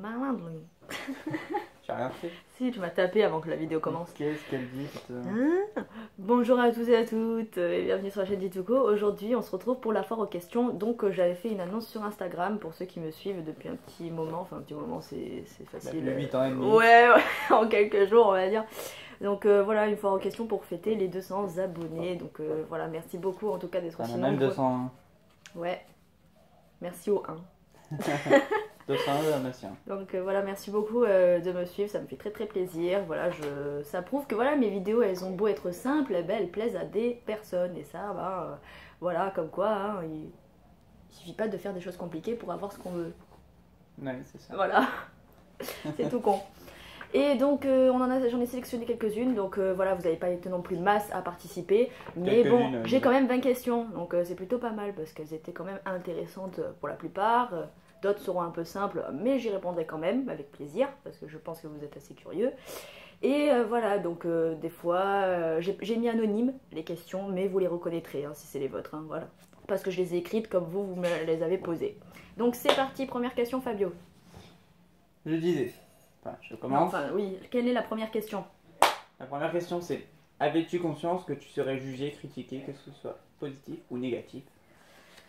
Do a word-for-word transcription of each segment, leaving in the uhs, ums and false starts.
malindre. J'ai rien fait. Si, tu m'as tapé avant que la vidéo commence. Qu'est-ce qu'elle dit hein? Bonjour à tous et à toutes et bienvenue sur la chaîne Dituuko. Aujourd'hui on se retrouve pour la foire aux questions. Donc j'avais fait une annonce sur Instagram pour ceux qui me suivent depuis un petit moment. Enfin un petit moment c'est facile. Bah, huit ans et demi. Ouais, ouais, en quelques jours on va dire. Donc euh, voilà, une foire aux questions pour fêter les deux cents abonnés. Donc euh, voilà, merci beaucoup en tout cas d'être aussi nombreux. On a même deux cent un. Ouais, merci au un. Donc euh, voilà, merci beaucoup euh, de me suivre, ça me fait très très plaisir. Voilà, je... ça prouve que voilà, mes vidéos elles ont beau être simples, eh ben, elles plaisent à des personnes. Et ça, bah, euh, voilà, comme quoi, hein, il... il suffit pas de faire des choses compliquées pour avoir ce qu'on veut. Ouais, c'est ça. Voilà, c'est tout con. Et donc euh, on en a, j'en ai sélectionné quelques-unes, donc euh, voilà, vous n'avez pas été non plus masse à participer, mais quelques bon, j'ai quand même vingt questions, donc euh, c'est plutôt pas mal parce qu'elles étaient quand même intéressantes pour la plupart. D'autres seront un peu simples, mais j'y répondrai quand même avec plaisir, parce que je pense que vous êtes assez curieux. Et euh, voilà, donc euh, des fois, euh, j'ai mis anonyme les questions, mais vous les reconnaîtrez hein, si c'est les vôtres, hein, voilà. Parce que je les ai écrites comme vous, vous me les avez posées. Donc c'est parti, première question Fabio. Je disais, enfin je commence. Non, enfin oui, quelle est la première question? La première question c'est, avais-tu conscience que tu serais jugé, critiqué, que ce soit positif ou négatif?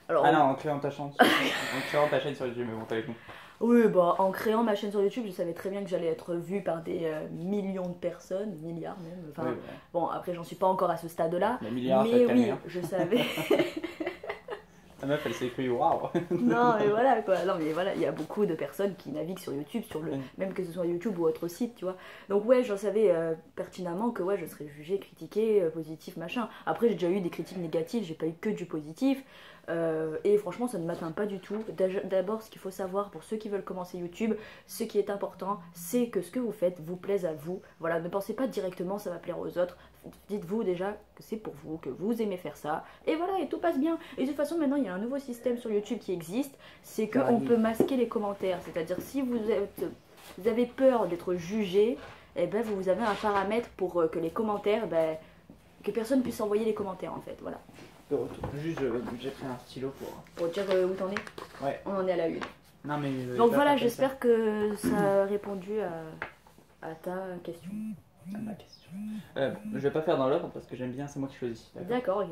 Alors, ah non, en créant ta chaîne, en créant ta chaîne sur YouTube, mais bon, t'as les cons. Oui, bah, en créant ma chaîne sur YouTube, je savais très bien que j'allais être vue par des euh, millions de personnes, milliards même. Enfin, oui, ouais. Bon, après, j'en suis pas encore à ce stade-là, mais, milliards, mais oui, calme, hein. Je savais. La meuf, elle s'est crue, waouh. Non, mais voilà, quoi. Non, mais voilà, il y a beaucoup de personnes qui naviguent sur YouTube, sur le, même que ce soit YouTube ou autre site, tu vois. Donc ouais, j'en savais euh, pertinemment que ouais, je serais jugée, critiquée, euh, positif, machin. Après, j'ai déjà eu des critiques négatives, j'ai pas eu que du positif. Euh, et franchement ça ne m'atteint pas du tout. D'abord ce qu'il faut savoir pour ceux qui veulent commencer YouTube, ce qui est important c'est que ce que vous faites vous plaise à vous. Voilà, ne pensez pas directement ça va plaire aux autres, dites-vous déjà que c'est pour vous, que vous aimez faire ça et voilà et tout passe bien. Et de toute façon maintenant il y a un nouveau système sur YouTube qui existe, c'est qu'on peut masquer les commentaires, c'est-à-dire si vous, êtes, vous avez peur d'être jugé, eh ben, vous avez un paramètre pour que les commentaires, ben, que personne puisse envoyer les commentaires en fait, voilà. De retour. Juste, euh, j'ai pris un stylo pour... Pour dire euh, où t'en es. Ouais. On en est à la une. Non, mais donc voilà, j'espère que ça a répondu à, à ta question. À ma question. Euh, bon, je vais pas faire dans l'ordre parce que j'aime bien, c'est moi qui choisis. D'accord, ok.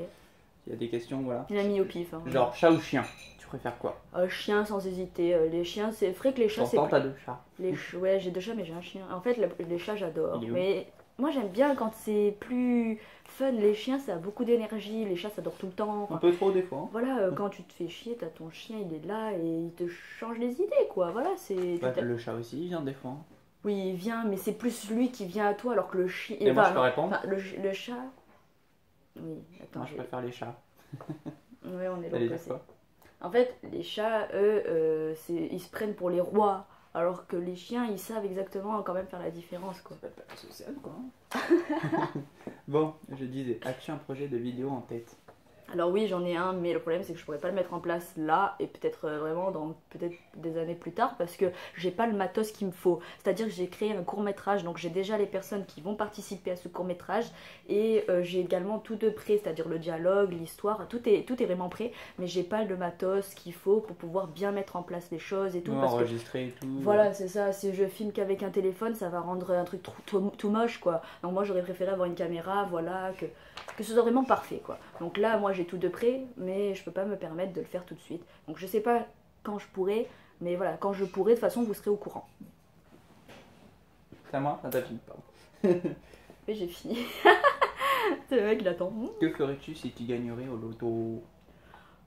Il y a des questions, voilà. Il a mis au pif. Hein. Genre chat ou chien, tu préfères quoi? euh, Chien sans hésiter. Les chiens, c'est vrai que les chats, c'est... Pourtant, t'as deux chats. Les ch... Ouais, j'ai deux chats, mais j'ai un chien. En fait, la... les chats, j'adore. Mais... Moi j'aime bien quand c'est plus fun, les chiens ça a beaucoup d'énergie, les chats ça dort tout le temps. Enfin, un peu trop des fois. Hein. Voilà, euh, quand tu te fais chier, t'as ton chien, il est là et il te change les idées quoi, voilà c'est... Ouais, le chat aussi il vient des fois. Hein. Oui il vient, mais c'est plus lui qui vient à toi alors que le chien... Et enfin, moi je peux répondre enfin, le... le chat... Oui, attends... Moi je préfère les chats. Ouais on est là placé. En fait les chats eux, euh, ils se prennent pour les rois. Alors que les chiens, ils savent exactement quand même faire la différence, quoi. C'est pas la sociale, quoi. Bon, je disais, as-tu un projet de vidéo en tête? Alors oui, j'en ai un, mais le problème, c'est que je pourrais pas le mettre en place là, et peut-être vraiment dans peut-être des années plus tard, parce que j'ai pas le matos qu'il me faut. C'est-à-dire que j'ai créé un court-métrage, donc j'ai déjà les personnes qui vont participer à ce court-métrage, et euh, j'ai également tout de prêt, c'est-à-dire le dialogue, l'histoire, tout est, tout est vraiment prêt, mais j'ai pas le matos qu'il faut pour pouvoir bien mettre en place les choses et tout. Non, parce enregistrer que, et tout. Voilà, c'est ça, si je filme qu'avec un téléphone, ça va rendre un truc tout, tout, tout moche, quoi. Donc moi, j'aurais préféré avoir une caméra, voilà, que, que ce soit vraiment parfait, quoi. Donc là, moi, j'ai tout de près, mais je peux pas me permettre de le faire tout de suite. Donc je sais pas quand je pourrai, mais voilà, quand je pourrai, de toute façon, vous serez au courant. C'est à moi ? Ah, t'as fini, pardon. Mais j'ai fini. C'est le mec, il attend. Que ferais-tu si tu gagnerais au loto ?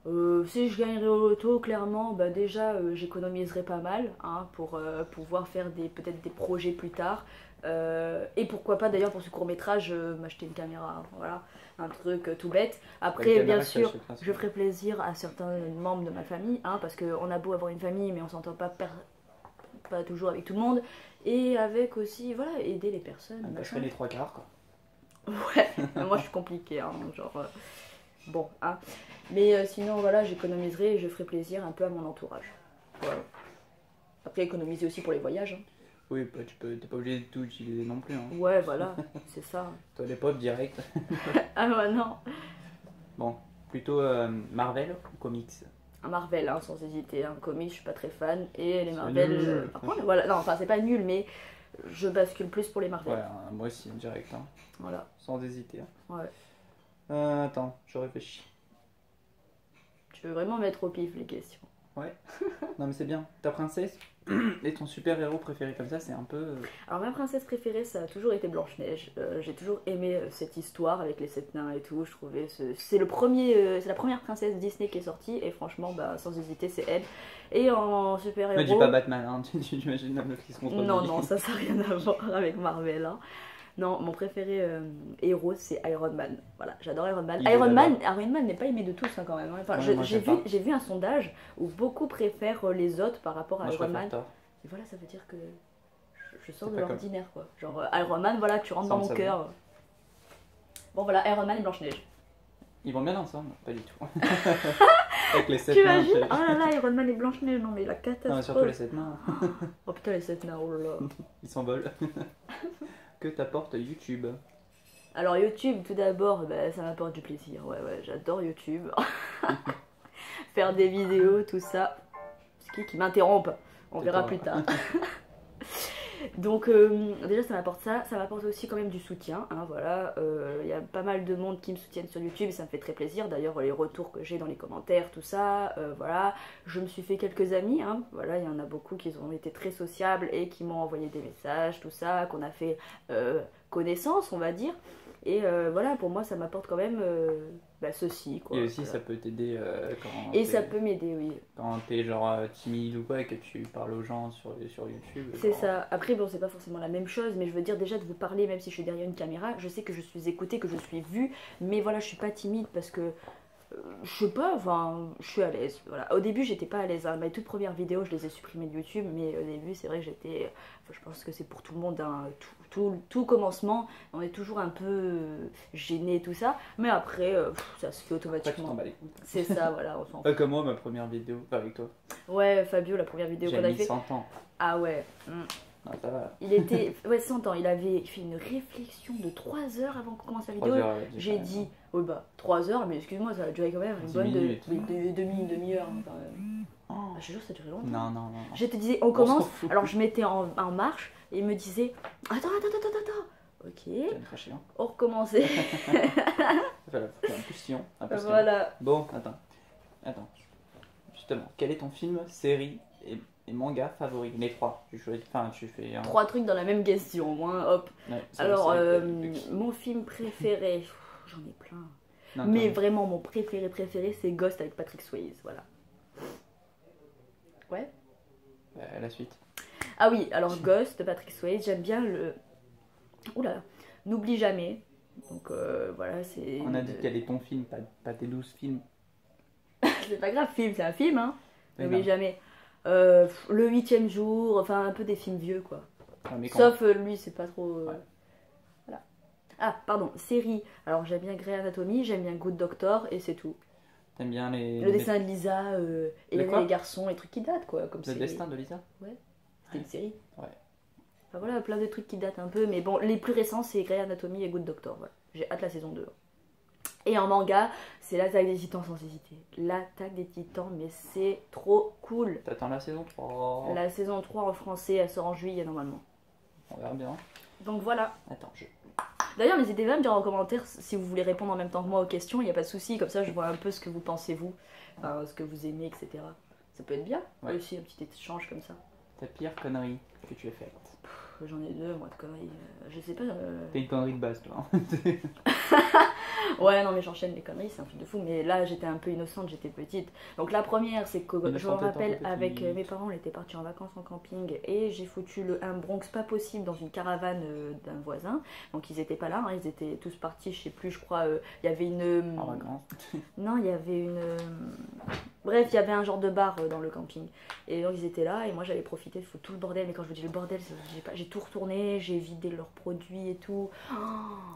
Euh, si je gagnerais au loto, clairement, bah déjà, euh, j'économiserais pas mal hein, pour euh, pouvoir faire des peut-être des projets plus tard. Euh, et pourquoi pas d'ailleurs pour ce court métrage euh, m'acheter une caméra, voilà, un truc euh, tout bête. Après ouais, bien sûr je ferai plaisir à certains membres de ma famille hein, parce qu'on a beau avoir une famille mais on s'entend pas, pas toujours avec tout le monde. Et avec aussi voilà aider les personnes ah, bah, je fais les trois quarts quoi. Ouais, moi je suis compliquée hein, genre euh, bon hein. Mais euh, sinon voilà j'économiserai et je ferai plaisir un peu à mon entourage voilà. Après économiser aussi pour les voyages hein. Oui, bah, tu peux, t'es pas obligé de tout utiliser non plus. Hein. Ouais, voilà, c'est ça. Toi, les pop direct. Ah, bah non. Bon, plutôt euh, Marvel ou comics? un Marvel, hein, sans hésiter, un comics, je suis pas très fan, et les Marvel, nul, euh, par contre, voilà, non, enfin c'est pas nul, mais je bascule plus pour les Marvel. Ouais, moi aussi, direct, hein. Voilà. Sans hésiter. Hein. Ouais. Euh, attends, je réfléchis. Tu veux vraiment mettre au pif les questions? Ouais. Non mais c'est bien. Ta princesse et ton super-héros préféré comme ça, c'est un peu... Alors ma princesse préférée, ça a toujours été Blanche-Neige. Euh, j'ai toujours aimé euh, cette histoire avec les sept nains et tout. Je trouvais ce... c'est le premier, euh, c'est la première princesse Disney qui est sortie et franchement, bah, sans hésiter, c'est elle. Et en super-héros... Mais dis pas Batman, hein. J'imagine même qui se contre. Non, non, ça, ça n'a rien à voir avec Marvel, hein. Non, mon préféré euh, héros, c'est Iron Man. Voilà, j'adore Iron Man. Iron Man, Iron Man n'est pas aimé de tous, hein, quand même. Enfin, ouais, j'ai vu, j'ai vu un sondage où beaucoup préfèrent les autres par rapport à moi, Iron Man. Et voilà, ça veut dire que je, je sors de l'ordinaire, comme... quoi. Genre euh, Iron Man, voilà, tu rentres ça dans mon cœur. Bon, voilà, Iron Man et Blanche-Neige. Ils vont bien ensemble, pas du tout. Avec les sept nains. Oh là là, Iron Man et Blanche-Neige, non mais la catastrophe. Non, surtout les sept nains. Oh putain, les sept nains, oh là. Ils s'envolent. Que t'apporte YouTube? Alors YouTube, tout d'abord, bah, ça m'apporte du plaisir. Ouais, ouais, j'adore YouTube. Faire des vidéos, tout ça. C'est qui qui m'interrompt? On verra plus tard. Donc euh, déjà, ça m'apporte ça. Ça m'apporte aussi quand même du soutien. Hein, voilà, euh, y a pas mal de monde qui me soutiennent sur YouTube et ça me fait très plaisir. D'ailleurs, les retours que j'ai dans les commentaires, tout ça. Euh, voilà, je me suis fait quelques amis. Hein, voilà, il y en a beaucoup qui ont été très sociables et qui m'ont envoyé des messages, tout ça, qu'on a fait euh, connaissance, on va dire. Et euh, voilà, pour moi, ça m'apporte quand même euh, bah, ceci. Quoi, et aussi, voilà. Ça peut t'aider euh, quand... Et ça peut m'aider, oui. Quand t'es genre timide ou quoi et que tu parles aux gens sur, sur YouTube. C'est genre... ça. Après, bon, c'est pas forcément la même chose, mais je veux dire déjà de vous parler, même si je suis derrière une caméra, je sais que je suis écoutée, que je suis vue, mais voilà, je suis pas timide parce que, euh, je sais pas, enfin, je suis à l'aise. Voilà. Au début, j'étais pas à l'aise. Hein. Mes toutes premières vidéos, je les ai supprimées de YouTube, mais au début, c'est vrai que j'étais... Enfin, je pense que c'est pour tout le monde, hein, tout... Tout, tout commencement, on est toujours un peu gêné tout ça, mais après euh, pff, ça se fait automatiquement. C'est ça, voilà. On s'en fout. Comme moi, ma première vidéo, pas avec toi. Ouais, Fabio, la première vidéo qu'on a fait. J'ai cent ans. Ah ouais. Mmh. Non, ça va. Il était, ouais, cent ans. Il avait fait une réflexion de trois heures avant qu'on commence la vidéo. J'ai dit, oh bah, trois heures, mais excuse-moi, ça a duré quand même une bonne demi-heure, de, de, demi-heure quand même. Oh. Ah, je te jure, ça a duré longtemps. Non, non, non. Je te disais, on commence. On alors je mettais en, en marche. Et il me disait, attends, attends, attends, attends, ok, on recommençait. Voilà, un peu sillon, un peu voilà. Bon, attends, attends, justement, quel est ton film, série et, et manga favori? Les trois, tu choisis, enfin tu fais... Un... Trois trucs dans la même question, au moins, hop. Ouais, alors, euh, mon film préféré, j'en ai plein, non, mais non. Vraiment mon préféré préféré, c'est Ghost avec Patrick Swayze, voilà. Ouais euh, la suite. Ah oui, alors Ghost de Patrick Swayze, j'aime bien le... Oula, n'oublie jamais. Donc euh, voilà, c'est... On a dit qu'elle est ton film, pas, pas tes douze films. C'est pas grave, film, c'est un film, hein. N'oublie jamais. Euh, le huitième jour, enfin un peu des films vieux, quoi. Ah, mais quand... Sauf euh, lui, c'est pas trop... Euh... Ouais. Voilà. Ah, pardon, série. Alors j'aime bien Grey Anatomy, j'aime bien Good Doctor et c'est tout. T'aimes bien les... Le dessin de Lisa, euh, et les, les garçons, les trucs qui datent, quoi. Comme le destin de Lisa. Ouais. Une série. Ouais. Enfin voilà, plein de trucs qui datent un peu, mais bon, les plus récents c'est Grey Anatomy et Good Doctor. Voilà. J'ai hâte la saison deux. Et en manga, c'est L'attaque des titans sans hésiter. L'attaque des titans, mais c'est trop cool. T'attends la saison trois. La saison trois en français, elle sort en juillet normalement. On verra bien. Donc voilà. Attends, je... D'ailleurs, n'hésitez pas à me dire en commentaire si vous voulez répondre en même temps que moi aux questions, il n'y a pas de souci, comme ça je vois un peu ce que vous pensez vous, enfin, ce que vous aimez, et cetera. Ça peut être bien, ouais. Aussi un petit échange comme ça. Ta pire connerie que tu as faite? J'en ai deux, moi, de conneries. Euh, je sais pas. Euh... T'es une connerie de base, toi. Ouais, non, mais j'enchaîne les conneries, c'est un truc de fou. Mais là, j'étais un peu innocente, j'étais petite. Donc, la première, c'est que je me rappelle, avec mes parents, on était partis en vacances en camping et j'ai foutu le, un Bronx pas possible dans une caravane euh, d'un voisin. Donc, ils étaient pas là, hein, ils étaient tous partis, je sais plus, je crois. Il euh, y avait une. Euh, en vacances. Non, il y avait une. Euh... Bref, il y avait un genre de bar dans le camping. Et donc ils étaient là et moi j'avais profité de foutre tout le bordel. Mais quand je vous dis le bordel, j'ai tout retourné, j'ai vidé leurs produits et tout. Oh.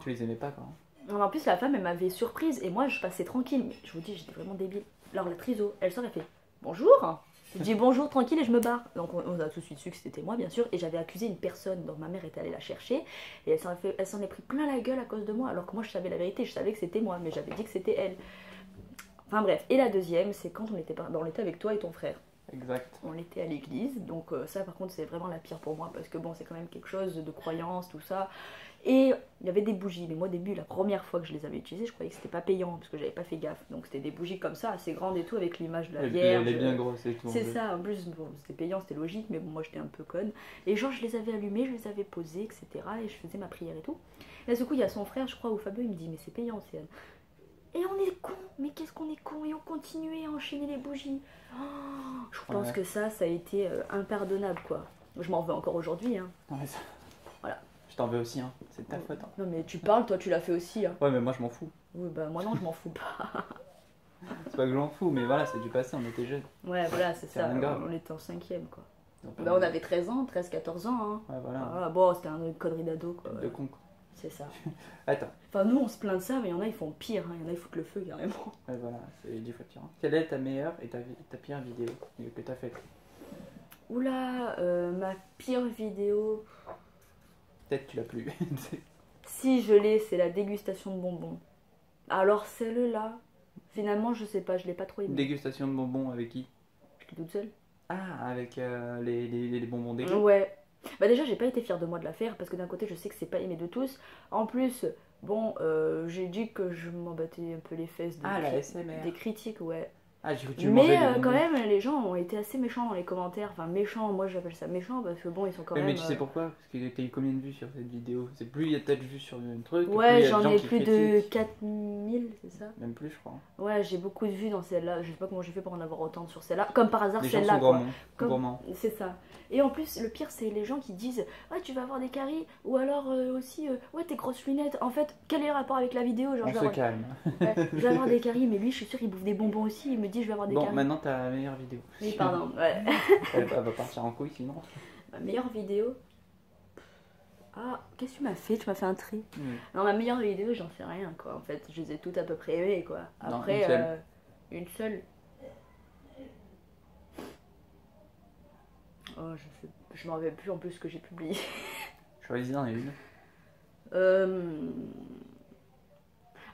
Tu les aimais pas quoi. Non, en plus la femme elle m'avait surprise et moi je passais tranquille. Mais je vous dis, j'étais vraiment débile. Alors la triso, elle sort, elle fait bonjour. Je dis bonjour tranquille et je me barre. Donc on, on a tout de suite su que c'était moi bien sûr. Et j'avais accusé une personne, donc ma mère était allée la chercher. Et elle s'en est pris plein la gueule à cause de moi. Alors que moi je savais la vérité, je savais que c'était moi. Mais j'avais dit que c'était elle. Enfin bref, et la deuxième, c'est quand on était, par... on était avec toi et ton frère. Exact. On l'était à l'église, donc euh, ça par contre c'est vraiment la pire pour moi parce que bon c'est quand même quelque chose de croyance, tout ça. Et il y avait des bougies, mais moi au début la première fois que je les avais utilisées je croyais que c'était pas payant parce que j'avais pas fait gaffe. Donc c'était des bougies comme ça, assez grandes et tout avec l'image de la Vierge. Elle est bien grosse et tout. C'est ça, en plus bon, c'était payant, c'était logique, mais bon moi j'étais un peu conne. Et genre je les avais allumées, je les avais posées, et cetera. Et je faisais ma prière et tout. Et là du coup il y a son frère je crois ou Fabio, il me dit mais c'est payant c'est... Et on est con, mais qu'est-ce qu'on est con, et on continuait à enchaîner les bougies. Oh, je pense ouais. que ça, ça a été euh, impardonnable quoi. Je m'en veux encore aujourd'hui. Hein. Non, mais ça... Voilà. Je t'en veux aussi, hein. C'est de ta faute. Hein. Non mais tu parles, toi tu l'as fait aussi. Hein. Ouais mais moi je m'en fous. Oui bah moi non je m'en fous pas. C'est pas que je m'en fous, mais voilà c'est du passé, on était jeunes. Ouais voilà c'est ça, on, on était en cinquième quoi. Bah, on avait treize ans, treize quatorze ans. Hein. Ouais voilà. Ah, bon c'était une connerie d'ado quoi. De ouais. con quoi. C'est ça. Attends. Enfin, nous, on se plaint de ça, mais il y en a, ils font pire. Il hein. y en a, ils foutent le feu, carrément. Ouais, voilà, c'est dix fois pire. Hein. Quelle est ta meilleure et ta, ta pire vidéo que t'as faite? Oula, euh, ma pire vidéo... Peut-être tu l'as plus. Si, je l'ai, c'est la dégustation de bonbons. Alors, celle-là, finalement, je sais pas, je l'ai pas trop aimée. Dégustation de bonbons avec qui? Toute seule. Ah, avec euh, les, les, les bonbons dégueux. Ouais. Bah déjà j'ai pas été fière de moi de la faire parce que d'un côté je sais que c'est pas aimé de tous. En plus bon euh, j'ai dit que je m'en battais un peu les fesses des, ah, cri des critiques ouais. Ah, tu mais euh, quand même les gens ont été assez méchants dans les commentaires. Enfin méchants, moi j'appelle ça méchant parce que bon ils sont quand mais même. Mais tu sais pourquoi? Parce que t'as eu combien de vues sur cette vidéo? C'est plus il y a peut-être vues sur un truc. Ouais j'en ai plus de quatre mille c'est ça? Même plus je crois. Ouais j'ai beaucoup de vues dans celle-là. Je sais pas comment j'ai fait pour en avoir autant sur celle-là. Comme par hasard celle-là. Comme... C'est ça. Et en plus le pire c'est les gens qui disent ouais tu vas avoir des caries ou alors euh, aussi euh, ouais tes grosses lunettes. En fait quel est le rapport avec la vidéo? Genre, on se calme. Ouais, je vais avoir des caries mais lui je suis sûre il bouffe des bonbons aussi. Il me dit je vais avoir des bon, caries. Bon, maintenant t'as la meilleure vidéo. Oui, pardon. Ouais. Elle va partir en couille sinon. Ma meilleure vidéo. Ah, qu'est-ce que tu m'as fait? Tu m'as fait un tri. Mmh. Non, ma meilleure vidéo, j'en sais rien quoi. En fait, je les ai toutes à peu près aimées quoi. Après, non, une, euh, seule. une seule. Oh, je, je m'en rappelle plus en plus ce que j'ai publié. Je vais en une. Euh...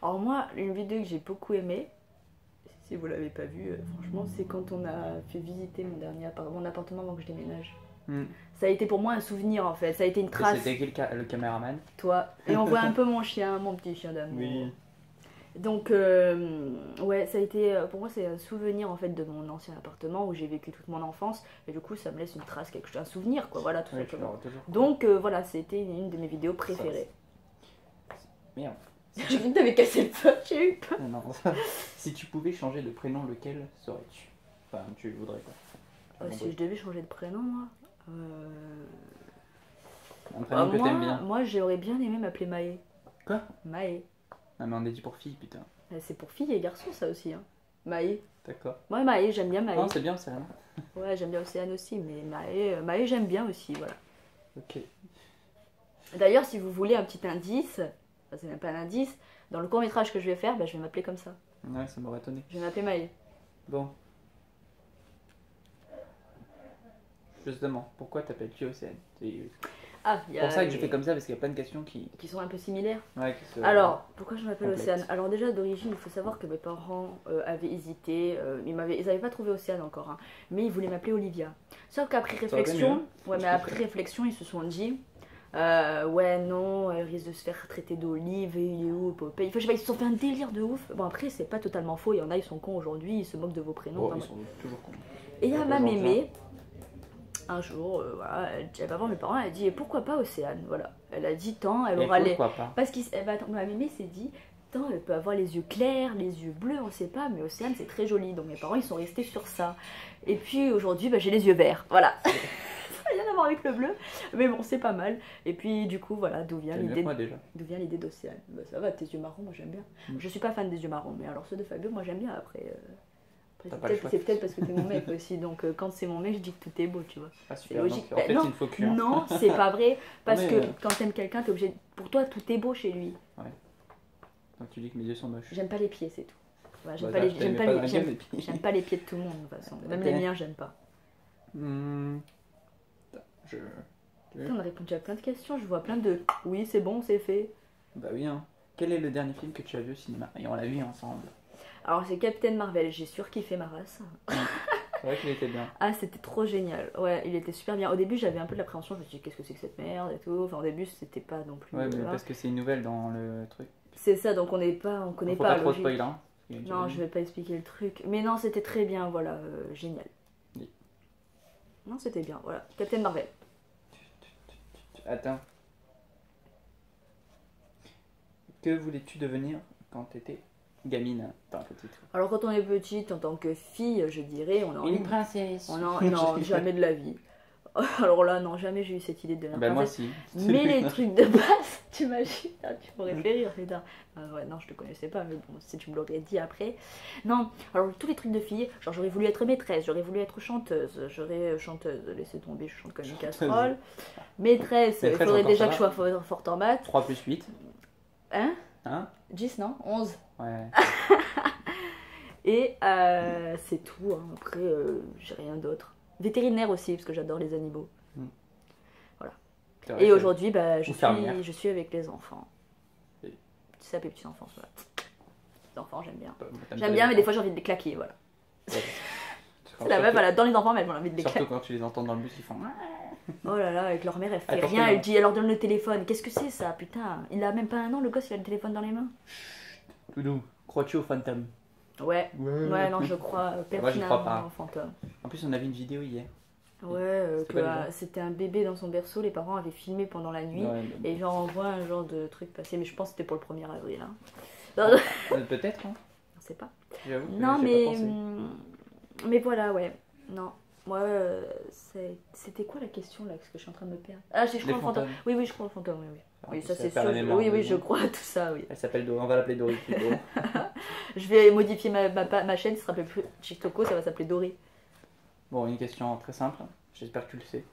Alors, moi, une vidéo que j'ai beaucoup aimée. Si vous l'avez pas vu, franchement, c'est quand on a fait visiter mon dernier appartement, mon appartement avant que je déménage. Mm. Ça a été pour moi un souvenir en fait, ça a été une trace. C'était qui le, ca le caméraman? Toi. Et on voit un peu mon chien, mon petit chien d'amour. Oui. Donc euh, ouais, ça a été pour moi c'est un souvenir en fait de mon ancien appartement où j'ai vécu toute mon enfance et du coup ça me laisse une trace, quelque chose, un souvenir quoi, voilà tout oui, simplement. Donc euh, voilà, c'était une, une de mes vidéos préférées. Merde. J'ai vu que t'avais cassé le feu, j'ai eu peur. Non, non, ça... Si tu pouvais changer de prénom, lequel serais-tu? Enfin, tu voudrais quoi? Oh, si je devais changer de prénom, moi... Euh... Un prénom bah, que t'aimes bien. Moi, j'aurais bien aimé m'appeler Maë. Quoi? Maë. Ah, mais on est dit pour fille, putain. C'est pour fille et garçon, ça aussi, hein. Maë. D'accord. Ouais, Maë, j'aime bien Maë. Non, c'est bien Océane. Ouais, j'aime bien Océane aussi, mais Maë, Maë j'aime bien aussi, voilà. Ok. D'ailleurs, si vous voulez un petit indice... C'est même pas un indice. Dans le court métrage que je vais faire, bah, je vais m'appeler comme ça. Ouais, ça m'aurait étonné. Je vais m'appeler Maë. Bon. Justement, pourquoi t'appelles-tu Océane? Ah, c'est pour ça que les... je fais comme ça, parce qu'il y a plein de questions qui... qui sont un peu similaires. Ouais, qui se... Alors, pourquoi je m'appelle Océane? Alors déjà, d'origine, il faut savoir que mes parents euh, avaient hésité. Euh, ils n'avaient pas trouvé Océane encore, hein, mais ils voulaient m'appeler Olivia. Sauf qu'après réflexion, ouais, mais après réflexion, ils se sont dit... Euh, ouais, non, elle risque de se faire traiter d'Olive, et il est où, Popeye. Enfin, je sais pas, ils se sont fait un délire de ouf. Bon, après, c'est pas totalement faux, il y en a, ils sont cons aujourd'hui, ils se moquent de vos prénoms. Oh, ils sont toujours cons. Et il y a ma mémé, un jour, euh, voilà, elle va voir mes parents, elle a dit, et pourquoi pas Océane? Voilà. Elle a dit, tant, elle et aura les. Pas. Parce que bah, ma mémé s'est dit, tant, elle peut avoir les yeux clairs, les yeux bleus, on sait pas, mais Océane, c'est très joli. Donc mes parents, ils sont restés sur ça. Et puis aujourd'hui, bah, j'ai les yeux verts. Voilà. Rien à voir avec le bleu, mais bon, c'est pas mal. Et puis, du coup, voilà, d'où vient l'idée d'Océane. Bah, ça va, tes yeux marrons, moi j'aime bien. Mm. Je suis pas fan des yeux marrons, mais alors ceux de Fabio, moi j'aime bien. Après, euh... après c'est peut-être peut parce que t'es mon mec aussi. Donc, euh, quand c'est mon mec, je dis que tout est beau, tu vois. Ah, c'est logique. Donc, en fait, bah, non, il faut que, hein. Non, c'est pas vrai. Parce que euh... quand t'aimes quelqu'un, t'es obligé. Pour toi, tout est beau chez lui. Ouais. Donc, tu dis que mes yeux sont moches. J'aime pas les pieds, c'est tout. Voilà, j'aime bah, pas, pas, pas les pieds de tout le monde, de toute façon. Même les miens, j'aime pas. Je... Je... On a répondu à plein de questions, je vois plein de oui, c'est bon, c'est fait. Bah oui, hein. Quel est le dernier film que tu as vu au cinéma? Et on l'a vu ensemble. Alors c'est Captain Marvel, j'ai surkiffé ma race. C'est vrai qu'il était bien. Ah, c'était trop génial. Ouais, il était super bien. Au début, j'avais un peu de l'appréhension. Je me suis dit, qu'est-ce que c'est que cette merde et tout. Enfin, au début, c'était pas non plus. Ouais, mais parce que c'est une nouvelle dans le truc. C'est ça, donc on n'est pas, on connaît pas. Faut pas trop spoiler, hein. Non, je vais pas expliquer le truc. Mais non, c'était très bien, voilà, euh, génial. Oui. Non, c'était bien, voilà. Captain Marvel. Attends. Que voulais-tu devenir quand t'étais gamine, enfin, petite. Alors quand on est petite, en tant que fille, je dirais, on a envie. Une princesse. On a... Non, jamais de la vie. Alors là, non, jamais j'ai eu cette idée de devenir ben princesse. Moi aussi. Mais les trucs de base, t'imagines, tu pourrais me faire rire, putain. Ah ouais, non, je te connaissais pas, mais bon, si tu me l'aurais dit après. Non, alors tous les trucs de fille, genre j'aurais voulu être maîtresse, j'aurais voulu être chanteuse, j'aurais chanteuse, laissez tomber, je chante comme une casserole. Maîtresse, il faudrait déjà que je sois forte en maths. trois plus huit. Hein? Hein? dix, non? onze? Ouais. Et euh, c'est tout, hein. Après euh, j'ai rien d'autre. Vétérinaire aussi, parce que j'adore les animaux. Mmh. Voilà. Vrai, et aujourd'hui, bah, je, suis, je suis avec les enfants. Oui. Tu sais, les petits enfants, voilà. Les enfants, j'aime bien. J'aime bien, mais des fois j'ai envie de les claquer, voilà. Ouais. La meuf, elle adore les enfants, mais elle a envie de les claquer. Surtout quand tu les entends dans le bus, ils font... Oh là là, avec leur mère, elle fait Attends, rien, elle dit, elle leur donne le téléphone. Qu'est-ce que c'est ça, putain? Il a même pas un an, le gosse, il a le téléphone dans les mains. Chut, Toudou, crois-tu au fantôme? Ouais, ouais, ouais, non, je crois pertinemment au fantôme. En plus, on avait une vidéo hier. Ouais, euh, c'était un bébé dans son berceau, les parents avaient filmé pendant la nuit, ouais, et genre on voit un genre de truc passer, mais je pense que c'était pour le premier avril. Hein. euh, Peut-être, hein. On sait pas. Non, mais... Pas mais voilà, ouais, non. Moi, euh, c'était quoi la question là? Parce que je suis en train de me perdre. Ah, je crois au fantôme. Oui, oui, je crois au fantôme. Oui, oui. Oui, ça c'est sûr. Oui, oui, je crois à tout ça. Oui. Elle s'appelle Dory. On va l'appeler Dory. Je vais modifier ma, ma, ma chaîne. Ça ne s'appelle plus Dituuko, ça va s'appeler Dory. Bon, une question très simple. J'espère que tu le sais.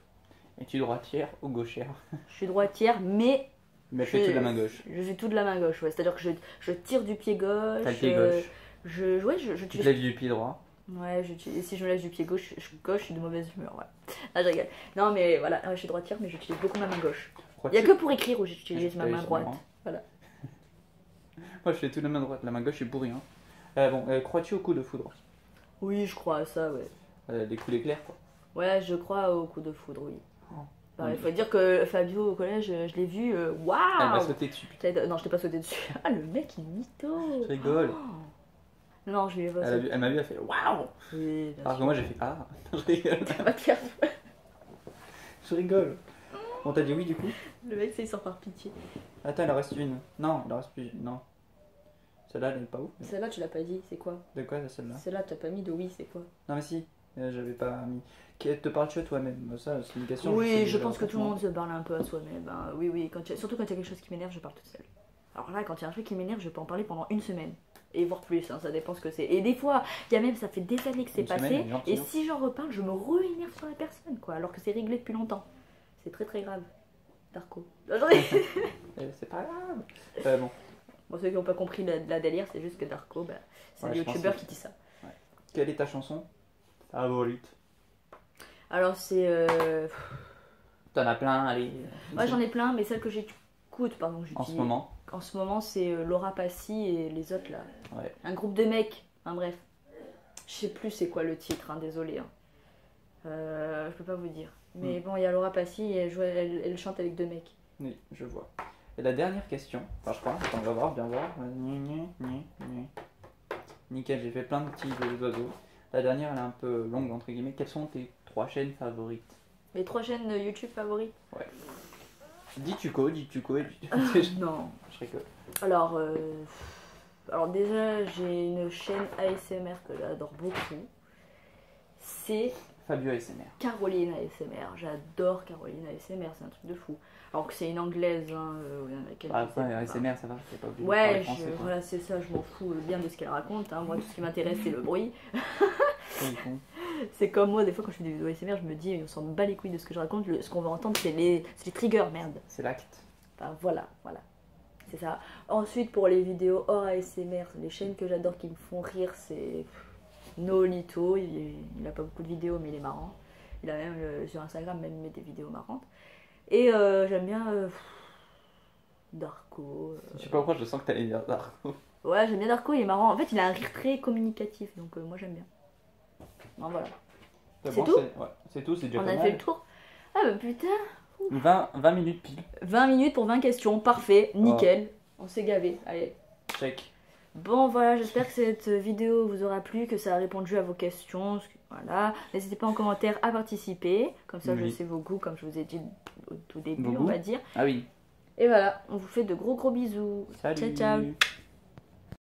Es-tu droitière ou gauchère? Je suis droitière, mais. Mais je fais tout de la main gauche. Je suis tout de la main gauche. Ouais. C'est-à-dire que je, je tire du pied gauche. T'as le pied gauche. Je, je, ouais, je, je, tu te lèves du pied droit. Ouais, je, et si je me lève du pied gauche, je, gauche, je suis de mauvaise humeur, ouais. Ah, je rigole. Non, mais voilà, ouais, je suis droitière, mais j'utilise beaucoup ma main gauche. Il n'y a que pour écrire où j'utilise ma main droite. Voilà. Moi, je fais tout la main droite. La main gauche, je suis pourri, hein. Euh, bon, euh, crois-tu au coup de foudre? Oui, je crois à ça, ouais. Euh, des coups d'éclair, quoi. Ouais, je crois au coup de foudre, oui. Oh. Bah, il faut dire que Fabio au collège, je l'ai vu, waouh! Wow, elle m'a sauté dessus. Non, je t'ai pas sauté dessus. Ah, le mec, il mytho! Je rigole. Oh. Non, je lui ai pas. Elle m'a vu, elle a fait waouh! Oui, alors que moi j'ai fait ah! Je rigole! Je rigole! On t'a dit oui du coup? Le mec, ça il sort par pitié. Attends, il en reste une. Non, il en reste plus. Non. Celle-là, elle est pas ouf. Mais... Celle-là, tu l'as pas dit, c'est quoi? De quoi celle-là? Celle-là, t'as pas mis de oui, c'est quoi? Non, mais si, j'avais pas mis. Te parles-tu à toi-même? Ça, c'est une question. Oui, je, je pense que tout le monde se parle un peu à soi-même. Ben, oui, oui. Quand surtout quand il y a quelque chose qui m'énerve, je parle toute seule. Alors là, quand il y a un truc qui m'énerve, je peux en parler pendant une semaine. Et voire plus, hein, ça dépend ce que c'est. Et des fois, il y a même, ça fait des années que c'est passé, et si j'en reparle, je me re-énerve sur la personne, quoi, alors que c'est réglé depuis longtemps. C'est très très grave. Darko. C'est pas grave. Euh, bon. Bon, ceux qui n'ont pas compris la, la délire, c'est juste que Darko, bah, c'est ouais, le youtubeur qui dit ça. Ouais. Quelle est ta chanson favorite? Alors c'est... Euh... T'en as plein, allez. Moi j'en ai plein, mais celle que j'écoute, pardon, j'utilise. En ce moment? En ce moment, c'est Laura Passy et les autres là. Ouais. Un groupe de mecs. Hein, bref. Je sais plus c'est quoi le titre, hein, désolé. Hein. Euh, je peux pas vous dire. Mais mm. bon, il y a Laura Passy et elle, joue, elle, elle chante avec deux mecs. Oui, je vois. Et la dernière question, enfin je crois, on va voir, bien voir. Nickel, j'ai fait plein de petits oiseaux. La dernière, elle est un peu longue, entre guillemets. Quelles sont tes trois chaînes favorites? Mes trois chaînes YouTube favorites? Ouais. Dituuko, Dituuko et Dituuko. Non. Je rigole. Alors, euh... alors déjà, j'ai une chaîne A S M R que j'adore beaucoup. C'est... Fabio A S M R. Caroline A S M R. J'adore Caroline A S M R, c'est un truc de fou. Alors que c'est une anglaise, hein, euh, laquelle ah, ouais, A S M R, ça va, c'est pas obligé. Ouais, français, je... voilà, c'est ça, je m'en fous bien de ce qu'elle raconte. Hein. Moi, tout ce qui m'intéresse, c'est le bruit. C'est comme moi, des fois quand je fais des vidéos A S M R, je me dis, on s'en bat les couilles de ce que je raconte, le, ce qu'on va entendre, c'est les, les triggers, merde. C'est l'acte. Enfin, voilà, voilà. C'est ça. Ensuite, pour les vidéos hors A S M R, les chaînes que j'adore qui me font rire, c'est No Lito. Il, il a pas beaucoup de vidéos, mais il est marrant. Il a même, euh, sur Instagram, même il met des vidéos marrantes. Et euh, j'aime bien euh, Darko. Euh... Je sais pas pourquoi, je sens que t'allais dire Darko. Ouais, j'aime bien Darko, il est marrant. En fait, il a un rire très communicatif, donc euh, moi j'aime bien. Bon, voilà. C'est bon, tout. C'est ouais, tout, c'est déjà on pas a mal. Fait le tour. Ah bah putain. vingt, vingt minutes pile. vingt minutes pour vingt questions, parfait, nickel. Oh. On s'est gavé, allez. Check. Bon voilà, j'espère que cette vidéo vous aura plu, que ça a répondu à vos questions. Voilà, n'hésitez pas en commentaire à participer, comme ça oui. Je sais vos goûts, comme je vous ai dit au tout début, vos on goûts. Va dire. Ah oui. Et voilà, on vous fait de gros gros bisous. Salut. Ciao ciao.